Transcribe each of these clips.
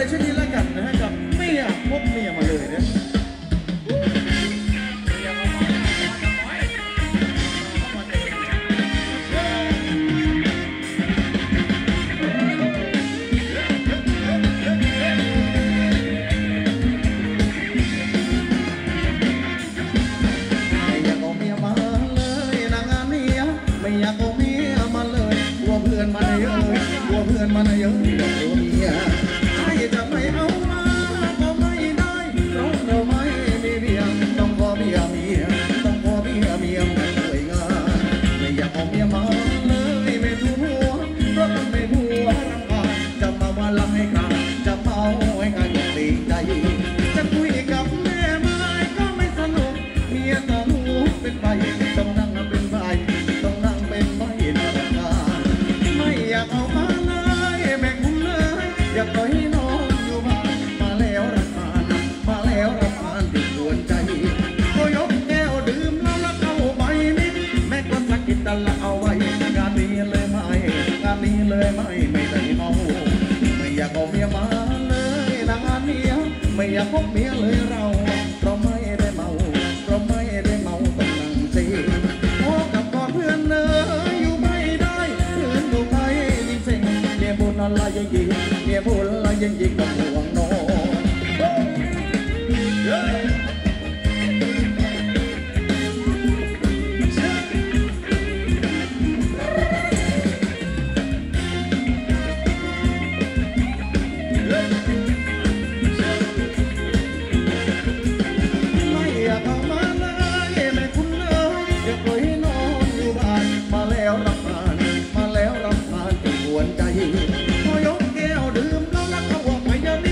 ในช่วงนี้แล้วกันนะฮะกับเมียพวกเมียมาเลยนะไม่อยากเอาเมียมาเลยนางงามเมียไม่อยากเอาเมียมาเลยกลัวเพื่อนมาเยอะกลัวเพื่อนมาเยอะอยากเอาเมียจะไม่เอามาก็ไม่ได้เราเธอไม่มีเบียงต้องขอเบียเมียต้องขอเบียเมียไม่สวยงามไม่อยากเอาเมียมาเลยไม่ถูกหัวเพราะมันไม่หัวรังกาจะมาวันละให้กันจะเมาให้กันอย่างดีใจจะคุยกับแม่ไม่ก็ไม่สนุกเมียต้องหัวเป็นใบต้องนั่งเป็นใบต้องนั่งเป็นใบรังกาไม่อยากเอามาเลยแม่คุณเลยอยากปล่อยให้ไม่อยากพบเมียเลยเราเพราะไม่ได้เมาเพราะไม่ได้เมาต้องนั่งซีพบกับกอดเพื่อนเนยอยู่ไม่ได้เพื่อนดูไปยิ่งเซ็งเมียบุญอะไรยังยิ่งเมียบุญอะไรยังยิ่งต้องห่วงนอนมาแล้วรำคาญปวดใจพอยกแก้วดื่มแล้วนักเขาว่าไปเดี๋ยวนี้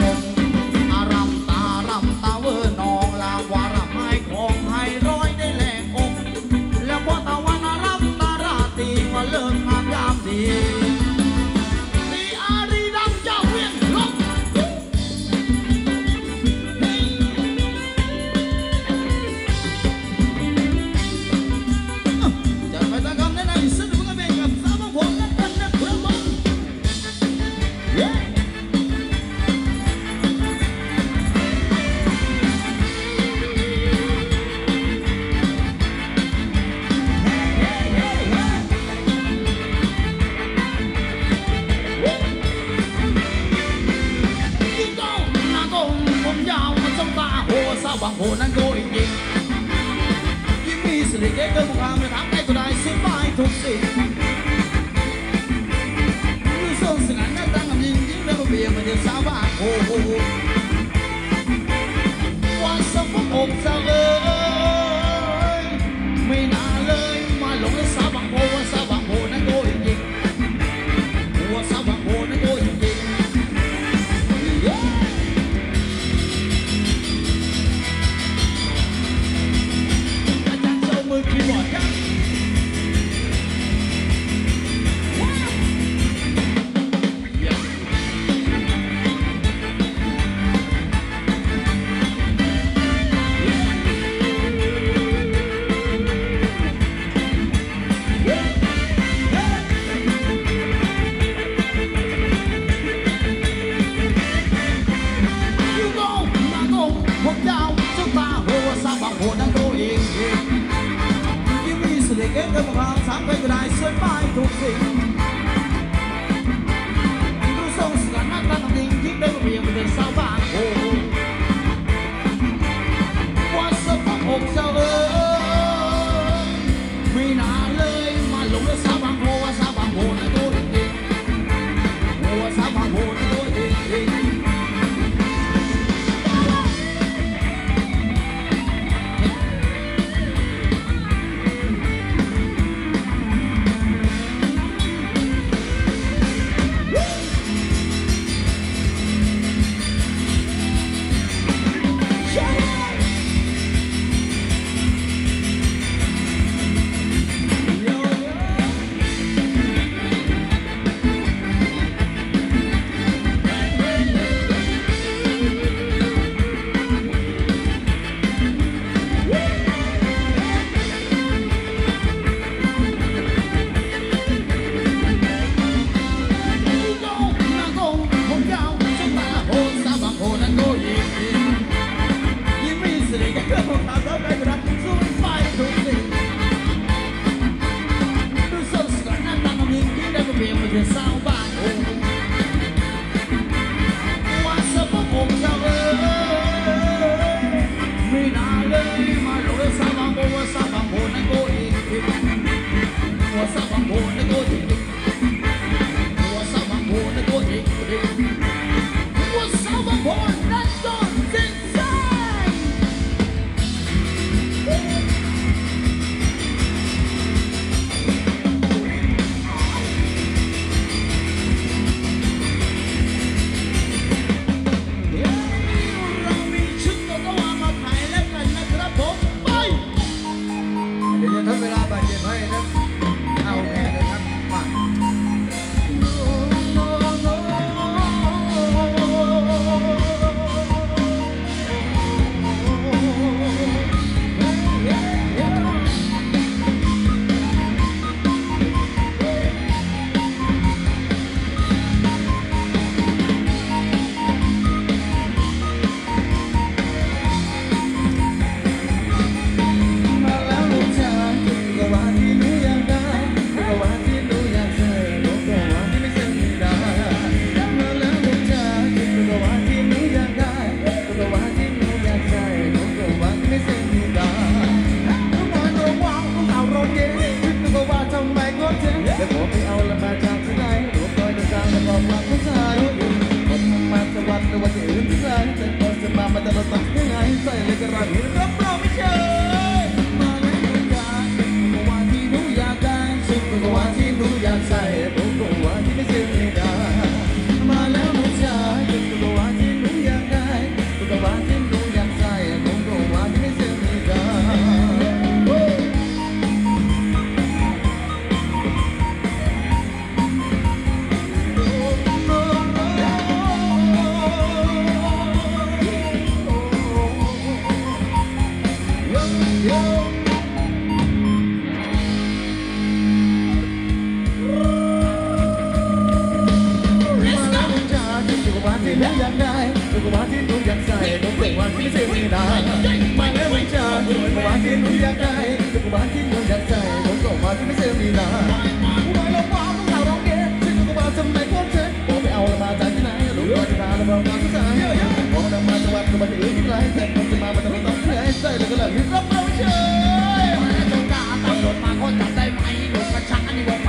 มาแล้วหนูจ๋าหยุดตัวที่หนู ได้เป็นความที่หนูอยากใส่ต้องเป็นวันที่เสียไม่ได้ไม่แม้วันจันทร์เป็นความที่หนูอยากได้เป็นความที่หนูอยากใส่ต้องเป็นความที่ไม่เสียไม่ได้ไม่ลงความต้องเราลองเด็ดฉันก็มาทำไมก็เจ็บบอกไปเอาละมาจากที่ไหนรู้ว่าจะมาแล้วเราต้องใส่บอกนำมาจังหวัดนครปฐมที่ไร้แต่ต้องจะมาบรรทุกต้องใช้ใส่แล้วก็เลยรับเราเฉยมาจงกาตามรถมาคนจับได้ไหมรถกระชากอันนี้บอก